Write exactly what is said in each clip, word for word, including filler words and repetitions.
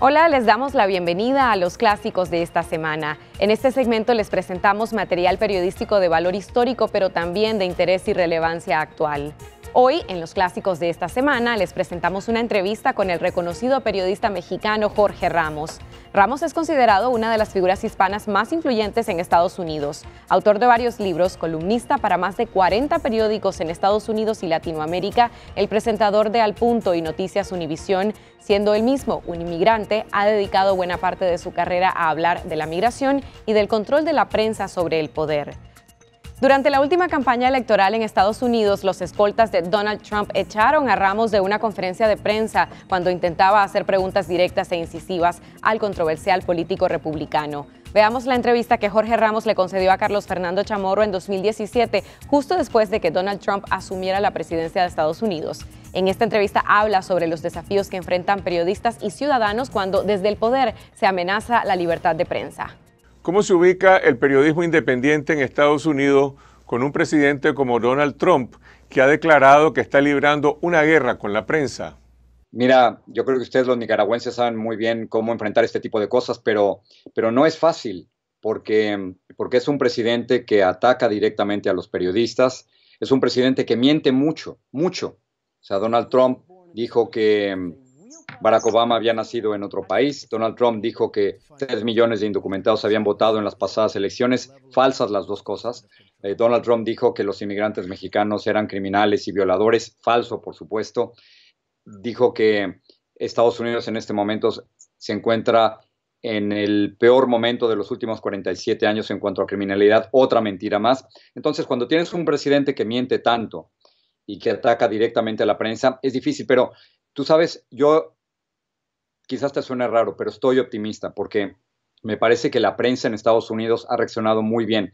Hola, les damos la bienvenida a los clásicos de esta semana. En este segmento les presentamos material periodístico de valor histórico, pero también de interés y relevancia actual. Hoy, en los clásicos de esta semana, les presentamos una entrevista con el reconocido periodista mexicano Jorge Ramos. Ramos es considerado una de las figuras hispanas más influyentes en Estados Unidos, autor de varios libros, columnista para más de cuarenta periódicos en Estados Unidos y Latinoamérica, el presentador de Al Punto y Noticias Univisión. Siendo él mismo un inmigrante, ha dedicado buena parte de su carrera a hablar de la migración y del control de la prensa sobre el poder. Durante la última campaña electoral en Estados Unidos, los escoltas de Donald Trump echaron a Ramos de una conferencia de prensa cuando intentaba hacer preguntas directas e incisivas al controversial político republicano. Veamos la entrevista que Jorge Ramos le concedió a Carlos Fernando Chamorro en dos mil diecisiete, justo después de que Donald Trump asumiera la presidencia de Estados Unidos. En esta entrevista habla sobre los desafíos que enfrentan periodistas y ciudadanos cuando desde el poder se amenaza la libertad de prensa. ¿Cómo se ubica el periodismo independiente en Estados Unidos con un presidente como Donald Trump, que ha declarado que está librando una guerra con la prensa? Mira, yo creo que ustedes los nicaragüenses saben muy bien cómo enfrentar este tipo de cosas, pero, pero no es fácil, porque, porque es un presidente que ataca directamente a los periodistas, es un presidente que miente mucho, mucho. O sea, Donald Trump dijo que Barack Obama había nacido en otro país. Donald Trump dijo que tres millones de indocumentados habían votado en las pasadas elecciones. Falsas las dos cosas. Eh, Donald Trump dijo que los inmigrantes mexicanos eran criminales y violadores. Falso, por supuesto. Dijo que Estados Unidos en este momento se encuentra en el peor momento de los últimos cuarenta y siete años en cuanto a criminalidad. Otra mentira más. Entonces, cuando tienes un presidente que miente tanto y que ataca directamente a la prensa, es difícil, pero tú sabes, yo quizás te suene raro, pero estoy optimista porque me parece que la prensa en Estados Unidos ha reaccionado muy bien.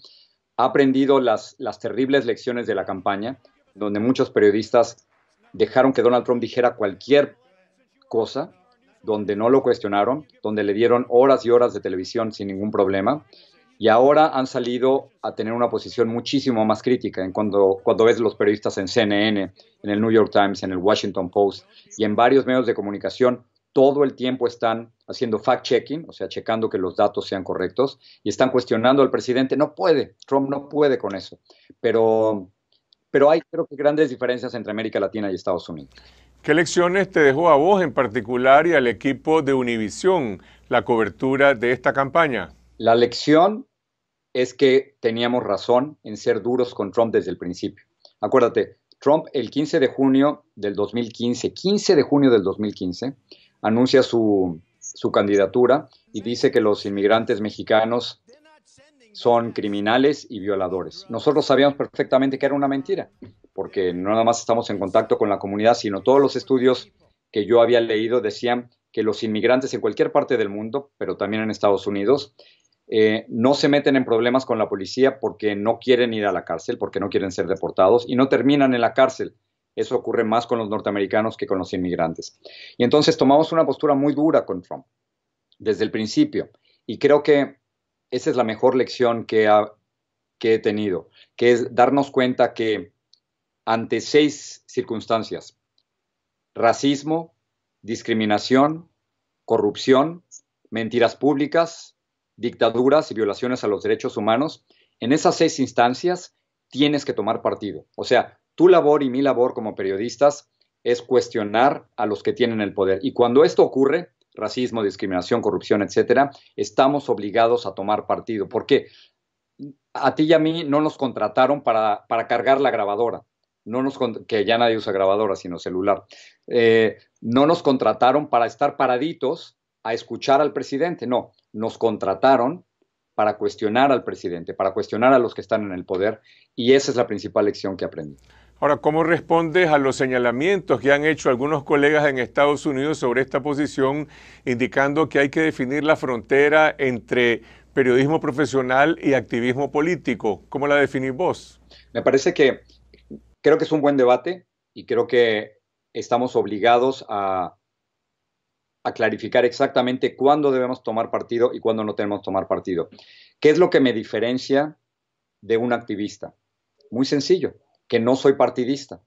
Ha aprendido las, las terribles lecciones de la campaña, donde muchos periodistas dejaron que Donald Trump dijera cualquier cosa, donde no lo cuestionaron, donde le dieron horas y horas de televisión sin ningún problema. Y ahora han salido a tener una posición muchísimo más crítica en cuando, cuando ves los periodistas en C N N, en el New York Times, en el Washington Post y en varios medios de comunicación. Todo el tiempo están haciendo fact-checking, o sea, checando que los datos sean correctos, y están cuestionando al presidente. No puede, Trump no puede con eso. Pero, pero hay, creo que, grandes diferencias entre América Latina y Estados Unidos. ¿Qué lecciones te dejó a vos en particular y al equipo de Univisión la cobertura de esta campaña? La lección es que teníamos razón en ser duros con Trump desde el principio. Acuérdate, Trump el quince de junio del dos mil quince, quince de junio del dos mil quince, anuncia su, su candidatura y dice que los inmigrantes mexicanos son criminales y violadores. Nosotros sabíamos perfectamente que era una mentira, porque no nada más estamos en contacto con la comunidad, sino todos los estudios que yo había leído decían que los inmigrantes en cualquier parte del mundo, pero también en Estados Unidos, Eh, no se meten en problemas con la policía porque no quieren ir a la cárcel, porque no quieren ser deportados y no terminan en la cárcel. Eso ocurre más con los norteamericanos que con los inmigrantes. Y entonces tomamos una postura muy dura con Trump desde el principio. Y creo que esa es la mejor lección que, ha, que he tenido, que es darnos cuenta que ante seis circunstancias, racismo, discriminación, corrupción, mentiras públicas, dictaduras y violaciones a los derechos humanos, en esas seis instancias tienes que tomar partido. O sea, tu labor y mi labor como periodistas es cuestionar a los que tienen el poder. Y cuando esto ocurre, racismo, discriminación, corrupción, etcétera, estamos obligados a tomar partido. Porque a ti y a mí no nos contrataron para, para cargar la grabadora. No nos, que ya nadie usa grabadora, sino celular. Eh, no nos contrataron para estar paraditos a escuchar al presidente, no. Nos contrataron para cuestionar al presidente, para cuestionar a los que están en el poder, y esa es la principal lección que aprendí. Ahora, ¿cómo respondes a los señalamientos que han hecho algunos colegas en Estados Unidos sobre esta posición, indicando que hay que definir la frontera entre periodismo profesional y activismo político? ¿Cómo la definís vos? Me parece que creo que es un buen debate y creo que estamos obligados a a clarificar exactamente cuándo debemos tomar partido y cuándo no tenemos que tomar partido. ¿Qué es lo que me diferencia de un activista? Muy sencillo, que no soy partidista.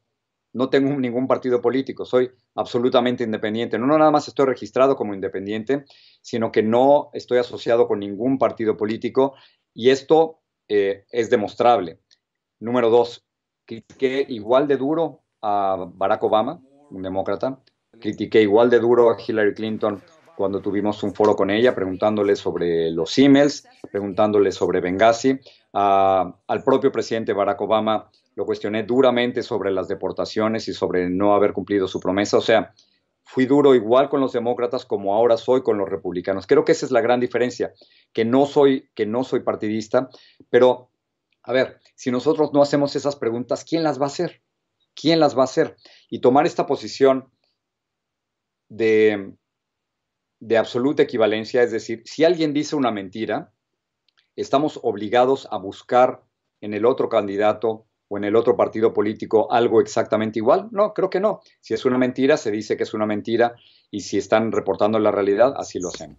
no tengo ningún partido político, soy absolutamente independiente. No, no nada más estoy registrado como independiente, sino que no estoy asociado con ningún partido político, y esto eh, es demostrable. Número dos, critiqué igual de duro a Barack Obama, un demócrata, critiqué igual de duro a Hillary Clinton cuando tuvimos un foro con ella, preguntándole sobre los emails, preguntándole sobre Benghazi. A, al propio presidente Barack Obama lo cuestioné duramente sobre las deportaciones y sobre no haber cumplido su promesa. O sea, fui duro igual con los demócratas como ahora soy con los republicanos. Creo que esa es la gran diferencia, que no soy, que no soy partidista. Pero, a ver, si nosotros no hacemos esas preguntas, ¿quién las va a hacer? ¿Quién las va a hacer? Y tomar esta posición de, de absoluta equivalencia, es decir, si alguien dice una mentira, estamos obligados a buscar en el otro candidato o en el otro partido político algo exactamente igual. No, creo que no. Si es una mentira, se dice que es una mentira, y si están reportando la realidad, así lo hacen.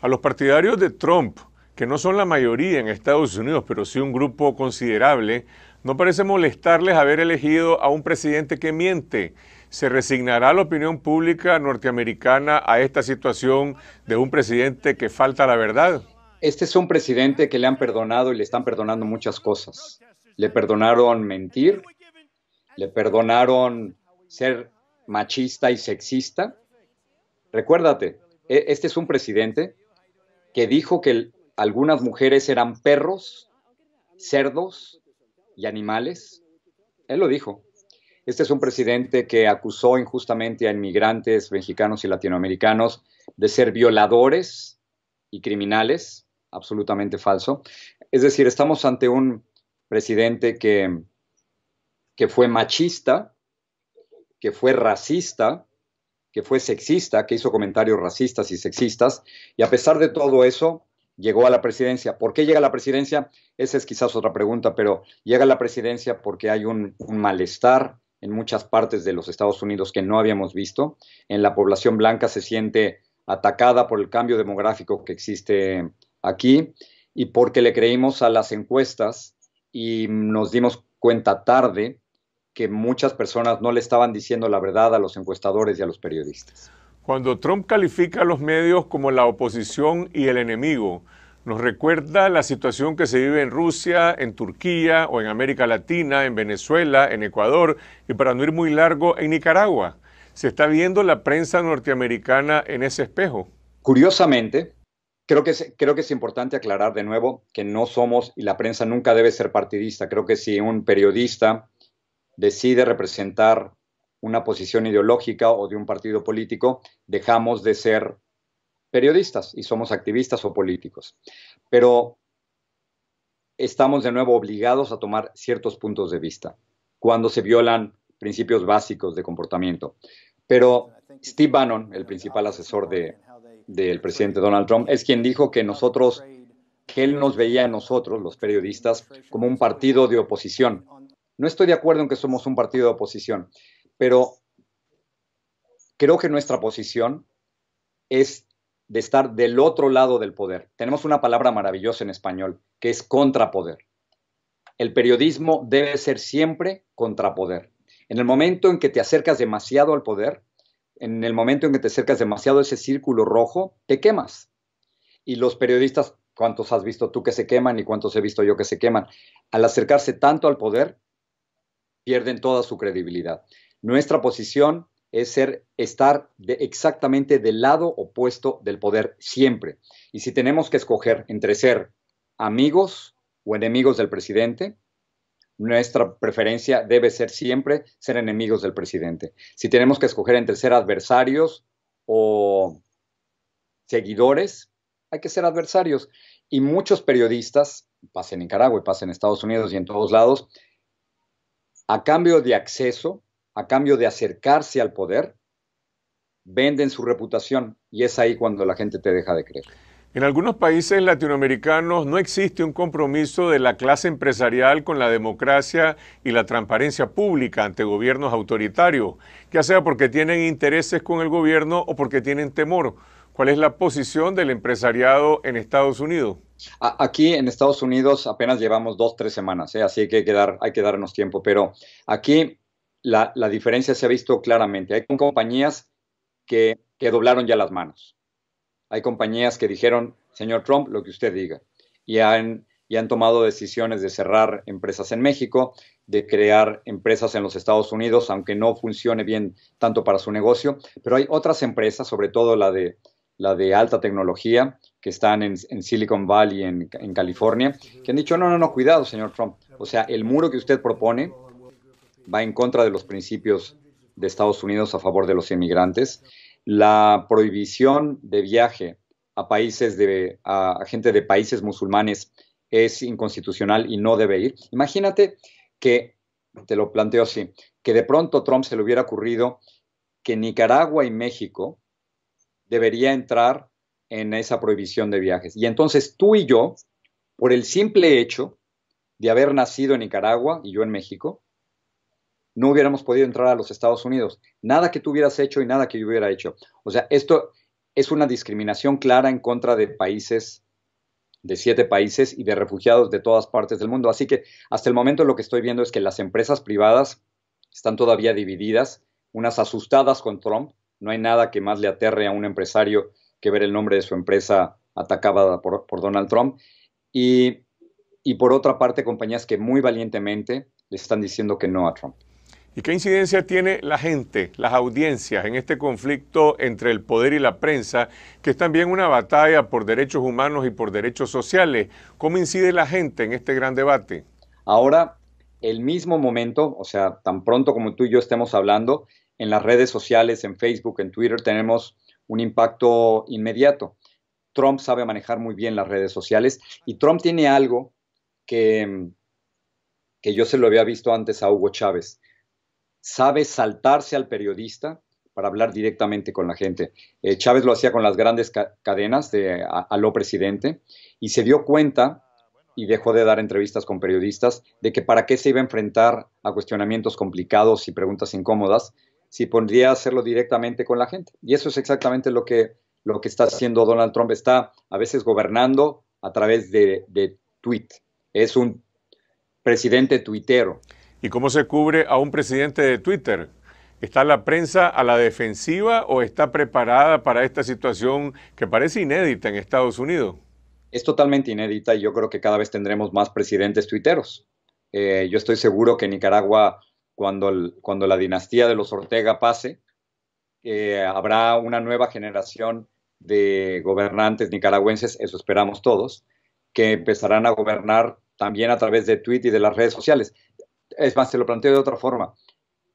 A los partidarios de Trump, que no son la mayoría en Estados Unidos, pero sí un grupo considerable, no parece molestarles haber elegido a un presidente que miente. ¿Se resignará la opinión pública norteamericana a esta situación de un presidente que falta la verdad? Este es un presidente que le han perdonado y le están perdonando muchas cosas. Le perdonaron mentir, le perdonaron ser machista y sexista. Recuérdate, este es un presidente que dijo que algunas mujeres eran perros, cerdos y animales. Él lo dijo. Este es un presidente que acusó injustamente a inmigrantes mexicanos y latinoamericanos de ser violadores y criminales. Absolutamente falso. Es decir, estamos ante un presidente que, que fue machista, que fue racista, que fue sexista, que hizo comentarios racistas y sexistas, y a pesar de todo eso, llegó a la presidencia. ¿Por qué llega a la presidencia? Esa es quizás otra pregunta, pero llega a la presidencia porque hay un, un malestar en muchas partes de los Estados Unidos que no habíamos visto. En la población blanca se siente atacada por el cambio demográfico que existe aquí, y porque le creímos a las encuestas, y nos dimos cuenta tarde que muchas personas no le estaban diciendo la verdad a los encuestadores y a los periodistas. Cuando Trump califica a los medios como la oposición y el enemigo, nos recuerda la situación que se vive en Rusia, en Turquía o en América Latina, en Venezuela, en Ecuador y, para no ir muy largo, en Nicaragua. ¿Se está viendo la prensa norteamericana en ese espejo? Curiosamente, Creo que, es, creo que es importante aclarar de nuevo que no somos, y la prensa nunca debe ser partidista. Creo que si un periodista decide representar una posición ideológica o de un partido político, dejamos de ser periodistas y somos activistas o políticos. Pero estamos de nuevo obligados a tomar ciertos puntos de vista cuando se violan principios básicos de comportamiento. Pero Steve Bannon, el principal asesor de del presidente Donald Trump, es quien dijo que nosotros, que él nos veía a nosotros, los periodistas, como un partido de oposición. No estoy de acuerdo en que somos un partido de oposición, pero creo que nuestra posición es de estar del otro lado del poder. Tenemos una palabra maravillosa en español, que es contrapoder. El periodismo debe ser siempre contrapoder. En el momento en que te acercas demasiado al poder, en el momento en que te acercas demasiado a ese círculo rojo, te quemas. Y los periodistas, ¿cuántos has visto tú que se queman y cuántos he visto yo que se queman? Al acercarse tanto al poder, pierden toda su credibilidad. Nuestra posición es ser, estar de exactamente del lado opuesto del poder siempre. Y si tenemos que escoger entre ser amigos o enemigos del presidente, nuestra preferencia debe ser siempre ser enemigos del presidente. Si tenemos que escoger entre ser adversarios o seguidores, hay que ser adversarios. Y muchos periodistas, pasa en Nicaragua y pasa en Estados Unidos y en todos lados, a cambio de acceso, a cambio de acercarse al poder, venden su reputación, y es ahí cuando la gente te deja de creer. En algunos países latinoamericanos no existe un compromiso de la clase empresarial con la democracia y la transparencia pública ante gobiernos autoritarios, ya sea porque tienen intereses con el gobierno o porque tienen temor. ¿Cuál es la posición del empresariado en Estados Unidos? Aquí en Estados Unidos apenas llevamos dos, tres semanas, ¿eh? Así que hay que, dar, hay que darnos tiempo. Pero aquí la, la diferencia se ha visto claramente. Hay compañías que, que doblaron ya las manos. Hay compañías que dijeron, señor Trump, lo que usted diga. Y han, y han tomado decisiones de cerrar empresas en México, de crear empresas en los Estados Unidos, aunque no funcione bien tanto para su negocio. Pero hay otras empresas, sobre todo la de, la de alta tecnología, que están en, en Silicon Valley, en, en California, que han dicho, no, no, no, cuidado, señor Trump. O sea, el muro que usted propone va en contra de los principios de Estados Unidos a favor de los inmigrantes. La prohibición de viaje a países de a, a gente de países musulmanes es inconstitucional y no debe ir. Imagínate que, te lo planteo así, que de pronto a Trump se le hubiera ocurrido que Nicaragua y México debería entrar en esa prohibición de viajes. Y entonces tú y yo, por el simple hecho de haber nacido en Nicaragua y yo en México, no hubiéramos podido entrar a los Estados Unidos. Nada que tú hubieras hecho y nada que yo hubiera hecho. O sea, esto es una discriminación clara en contra de países, de siete países y de refugiados de todas partes del mundo. Así que hasta el momento lo que estoy viendo es que las empresas privadas están todavía divididas, unas asustadas con Trump. No hay nada que más le aterre a un empresario que ver el nombre de su empresa atacada por, por Donald Trump. Y, y por otra parte, compañías que muy valientemente le están diciendo que no a Trump. ¿Y qué incidencia tiene la gente, las audiencias, en este conflicto entre el poder y la prensa, que es también una batalla por derechos humanos y por derechos sociales? ¿Cómo incide la gente en este gran debate? Ahora, el mismo momento, o sea, tan pronto como tú y yo estemos hablando, en las redes sociales, en Facebook, en Twitter, tenemos un impacto inmediato. Trump sabe manejar muy bien las redes sociales y Trump tiene algo que, que yo se lo había visto antes a Hugo Chávez. Sabe saltarse al periodista para hablar directamente con la gente. Eh, Chávez lo hacía con las grandes ca cadenas de a, a lo presidente y se dio cuenta y dejó de dar entrevistas con periodistas de que para qué se iba a enfrentar a cuestionamientos complicados y preguntas incómodas si podría hacerlo directamente con la gente. Y eso es exactamente lo que, lo que está haciendo Donald Trump. Está a veces gobernando a través de, de tweet. Es un presidente tuitero. ¿Y cómo se cubre a un presidente de Twitter? ¿Está la prensa a la defensiva o está preparada para esta situación que parece inédita en Estados Unidos? Es totalmente inédita y yo creo que cada vez tendremos más presidentes tuiteros. Eh, yo estoy seguro que en Nicaragua, cuando, el, cuando la dinastía de los Ortega pase, eh, habrá una nueva generación de gobernantes nicaragüenses, eso esperamos todos, que empezarán a gobernar también a través de Twitter y de las redes sociales. Es más, se lo planteo de otra forma.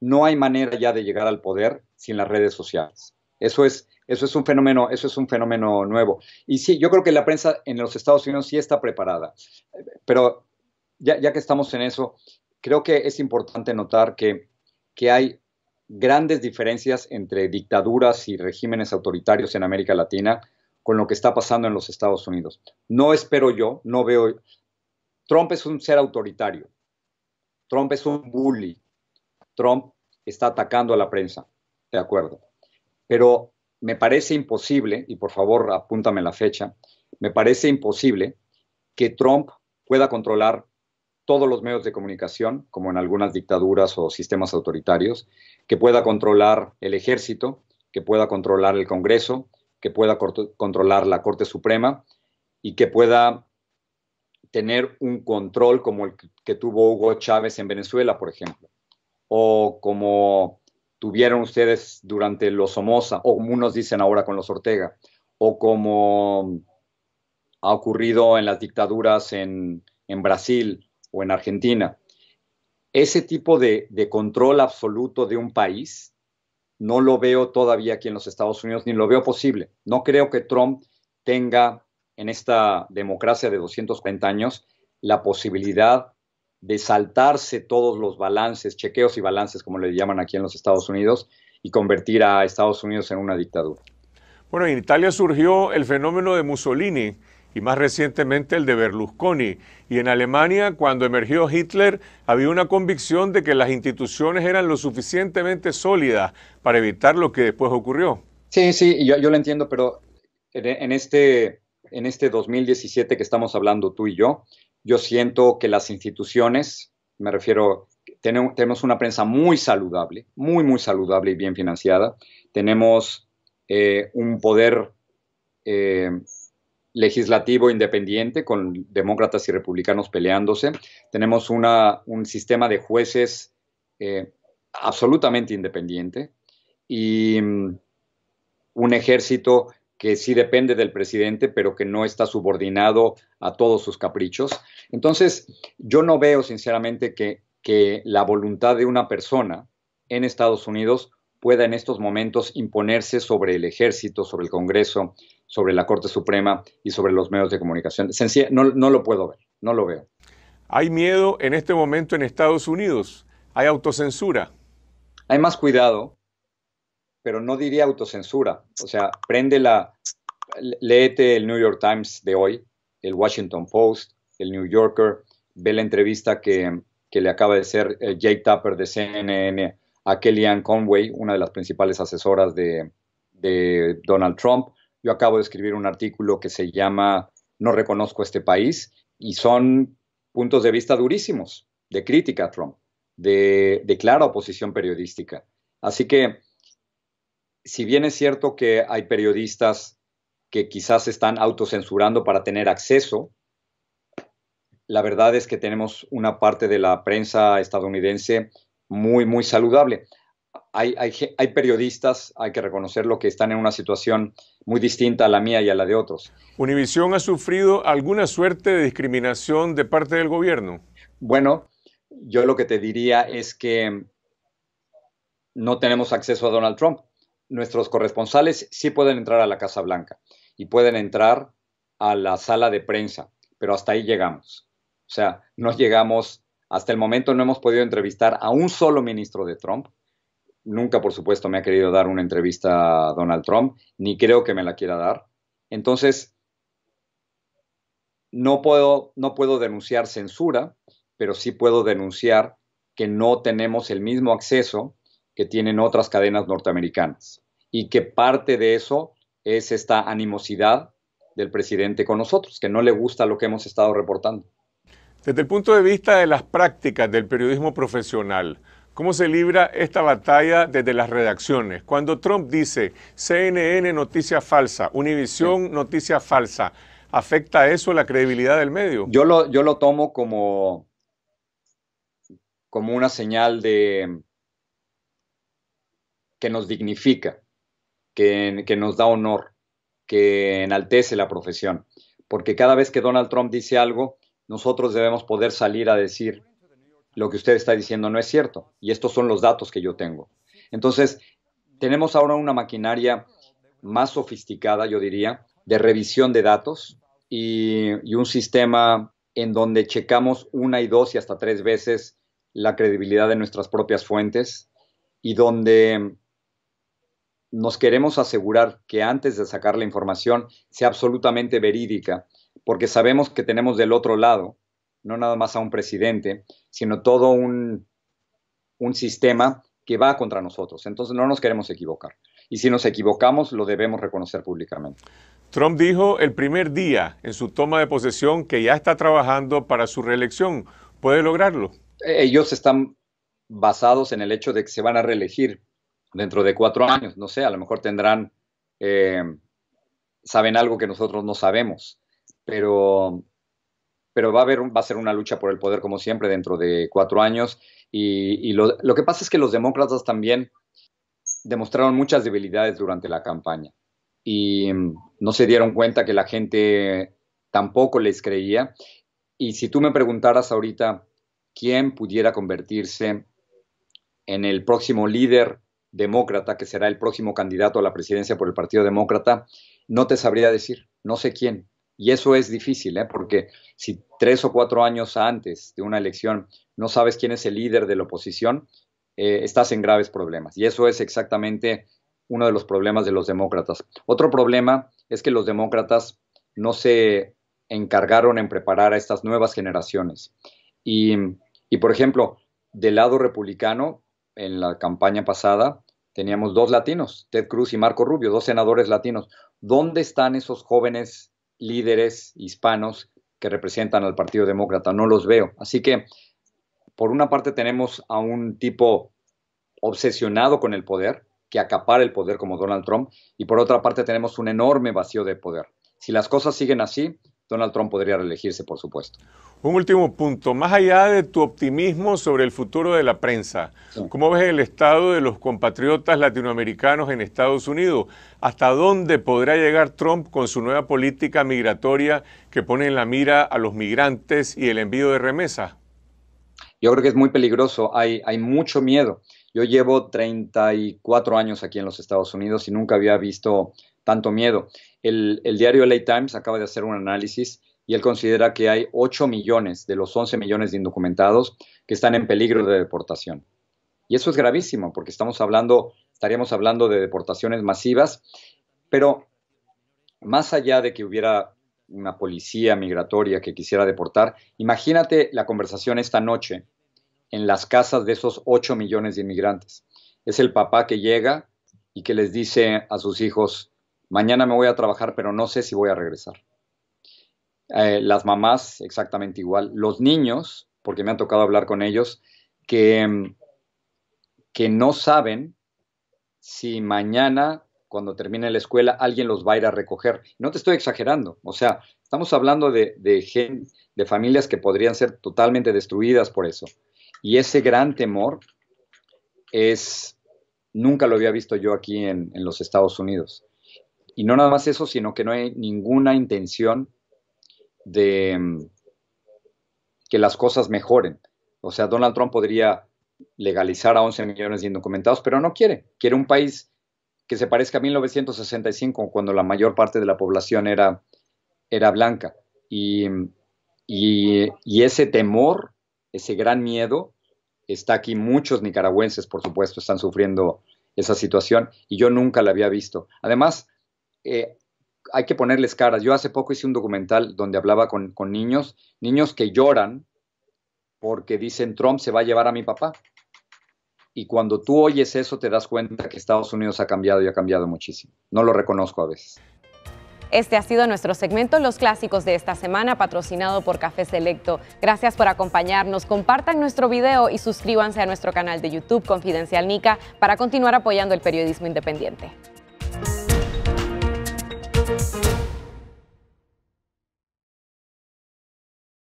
No hay manera ya de llegar al poder sin las redes sociales. Eso es, eso es un fenómeno, eso es un fenómeno nuevo. Y sí, yo creo que la prensa en los Estados Unidos sí está preparada. Pero ya, ya que estamos en eso, creo que es importante notar que, que hay grandes diferencias entre dictaduras y regímenes autoritarios en América Latina con lo que está pasando en los Estados Unidos. No espero yo, no veo... Trump es un ser autoritario. Trump es un bully. Trump está atacando a la prensa, de acuerdo. Pero me parece imposible, y por favor apúntame la fecha, me parece imposible que Trump pueda controlar todos los medios de comunicación, como en algunas dictaduras o sistemas autoritarios, que pueda controlar el ejército, que pueda controlar el Congreso, que pueda controlar la Corte Suprema y que pueda tener un control como el que tuvo Hugo Chávez en Venezuela, por ejemplo, o como tuvieron ustedes durante los Somoza, o como unos dicen ahora con los Ortega, o como ha ocurrido en las dictaduras en, en Brasil o en Argentina. Ese tipo de, de control absoluto de un país no lo veo todavía aquí en los Estados Unidos, ni lo veo posible. No creo que Trump tenga en esta democracia de doscientos cuarenta años, la posibilidad de saltarse todos los balances, chequeos y balances, como le llaman aquí en los Estados Unidos, y convertir a Estados Unidos en una dictadura. Bueno, en Italia surgió el fenómeno de Mussolini y más recientemente el de Berlusconi. Y en Alemania, cuando emergió Hitler, había una convicción de que las instituciones eran lo suficientemente sólidas para evitar lo que después ocurrió. Sí, sí, yo, yo lo entiendo, pero en, en este... En este dos mil diecisiete que estamos hablando tú y yo, yo siento que las instituciones, me refiero Tenemos una prensa muy saludable, muy, muy saludable y bien financiada. Tenemos eh, un poder eh, legislativo independiente con demócratas y republicanos peleándose. Tenemos una, un sistema de jueces eh, absolutamente independiente y um, un ejército que sí depende del presidente, pero que no está subordinado a todos sus caprichos. Entonces, yo no veo sinceramente que que la voluntad de una persona en Estados Unidos pueda en estos momentos imponerse sobre el ejército, sobre el Congreso, sobre la Corte Suprema y sobre los medios de comunicación. No, no lo puedo ver, no lo veo. ¿Hay miedo en este momento en Estados Unidos? ¿Hay autocensura? Hay más cuidado, pero no diría autocensura. O sea, prende la... Léete el New York Times de hoy, el Washington Post, el New Yorker, ve la entrevista que... que le acaba de hacer eh, Jake Tapper de C N N a Kellyanne Conway, una de las principales asesoras de, de Donald Trump. Yo acabo de escribir un artículo que se llama No reconozco este país, y son puntos de vista durísimos, de crítica a Trump, de, de clara oposición periodística. Así que, si bien es cierto que hay periodistas que quizás se están autocensurando para tener acceso, la verdad es que tenemos una parte de la prensa estadounidense muy, muy saludable. Hay, hay, hay periodistas, hay que reconocerlo, que están en una situación muy distinta a la mía y a la de otros. ¿Univisión ha sufrido alguna suerte de discriminación de parte del gobierno? Bueno, yo lo que te diría es que no tenemos acceso a Donald Trump. Nuestros corresponsales sí pueden entrar a la Casa Blanca y pueden entrar a la sala de prensa, pero hasta ahí llegamos. O sea, no llegamos, hasta el momento no hemos podido entrevistar a un solo ministro de Trump. Nunca, por supuesto, me ha querido dar una entrevista a Donald Trump, ni creo que me la quiera dar. Entonces, no puedo, no puedo denunciar censura, pero sí puedo denunciar que no tenemos el mismo acceso que tienen otras cadenas norteamericanas y que parte de eso es esta animosidad del presidente con nosotros, que no le gusta lo que hemos estado reportando. Desde el punto de vista de las prácticas del periodismo profesional, ¿cómo se libra esta batalla desde las redacciones? Cuando Trump dice C N N noticia falsa, Univisión sí. noticia falsa, ¿afecta eso la credibilidad del medio? Yo lo, yo lo tomo como, como una señal de que nos dignifica, que, que nos da honor, que enaltece la profesión. Porque cada vez que Donald Trump dice algo, nosotros debemos poder salir a decir lo que usted está diciendo no es cierto. Y estos son los datos que yo tengo. Entonces, tenemos ahora una maquinaria más sofisticada, yo diría, de revisión de datos y, y un sistema en donde checamos una y dos y hasta tres veces la credibilidad de nuestras propias fuentes y donde nos queremos asegurar que antes de sacar la información sea absolutamente verídica, porque sabemos que tenemos del otro lado, no nada más a un presidente, sino todo un, un sistema que va contra nosotros. Entonces no nos queremos equivocar. Y si nos equivocamos, lo debemos reconocer públicamente. Trump dijo el primer día en su toma de posesión que ya está trabajando para su reelección. ¿Puede lograrlo? Ellos están basados en el hecho de que se van a reelegir dentro de cuatro años. No sé, a lo mejor tendrán, eh, saben algo que nosotros no sabemos. Pero, pero va a haber, va a ser una lucha por el poder, como siempre, dentro de cuatro años. Y, y lo, lo que pasa es que los demócratas también demostraron muchas debilidades durante la campaña. Y no se dieron cuenta que la gente tampoco les creía. Y si tú me preguntaras ahorita quién pudiera convertirse en el próximo líder demócrata, que será el próximo candidato a la presidencia por el Partido Demócrata, no te sabría decir, no sé quién. Y eso es difícil, ¿eh? Porque si tres o cuatro años antes de una elección no sabes quién es el líder de la oposición, eh, estás en graves problemas. Y eso es exactamente uno de los problemas de los demócratas. Otro problema es que los demócratas no se encargaron en preparar a estas nuevas generaciones. Y, y por ejemplo, del lado republicano, en la campaña pasada, teníamos dos latinos, Ted Cruz y Marco Rubio, dos senadores latinos. ¿Dónde están esos jóvenes líderes hispanos que representan al Partido Demócrata? No los veo. Así que Por una parte tenemos a un tipo obsesionado con el poder, que acapara el poder como Donald Trump, y por otra parte tenemos un enorme vacío de poder. Si las cosas siguen así, Donald Trump podría reelegirse, por supuesto. Un último punto. Más allá de tu optimismo sobre el futuro de la prensa, sí. ¿Cómo ves el estado de los compatriotas latinoamericanos en Estados Unidos? ¿Hasta dónde podrá llegar Trump con su nueva política migratoria que pone en la mira a los migrantes y el envío de remesas? Yo creo que es muy peligroso. Hay, hay mucho miedo. Yo llevo treinta y cuatro años aquí en los Estados Unidos y nunca había visto tanto miedo. El, el diario L A Times acaba de hacer un análisis y él considera que hay ocho millones de los once millones de indocumentados que están en peligro de deportación. Y eso es gravísimo porque estamos hablando, estaríamos hablando de deportaciones masivas, pero más allá de que hubiera una policía migratoria que quisiera deportar, imagínate la conversación esta noche en las casas de esos ocho millones de inmigrantes. Es el papá que llega y que les dice a sus hijos: mañana me voy a trabajar, pero no sé si voy a regresar. Eh, las mamás, exactamente igual. Los niños, porque me han tocado hablar con ellos, que, que no saben si mañana, cuando termine la escuela, alguien los va a ir a recoger. No te estoy exagerando. O sea, estamos hablando de, de, gente, de familias que podrían ser totalmente destruidas por eso. Y ese gran temor es, nunca lo había visto yo aquí en, en los Estados Unidos. Y no nada más eso, sino que no hay ninguna intención de que las cosas mejoren. O sea, Donald Trump podría legalizar a once millones de indocumentados, pero no quiere. Quiere un país que se parezca a mil novecientos sesenta y cinco, cuando la mayor parte de la población era, era blanca. Y, y, y ese temor, ese gran miedo, está aquí. Muchos nicaragüenses, por supuesto, están sufriendo esa situación y yo nunca la había visto. Además, Eh, hay que ponerles caras. Yo hace poco hice un documental donde hablaba con, con niños, niños que lloran porque dicen: Trump se va a llevar a mi papá. Y cuando tú oyes eso te das cuenta que Estados Unidos ha cambiado y ha cambiado muchísimo. No lo reconozco a veces. Este ha sido nuestro segmento Los Clásicos de esta semana, patrocinado por Café Selecto. Gracias por acompañarnos. Compartan nuestro video y suscríbanse a nuestro canal de YouTube Confidencial Nica para continuar apoyando el periodismo independiente.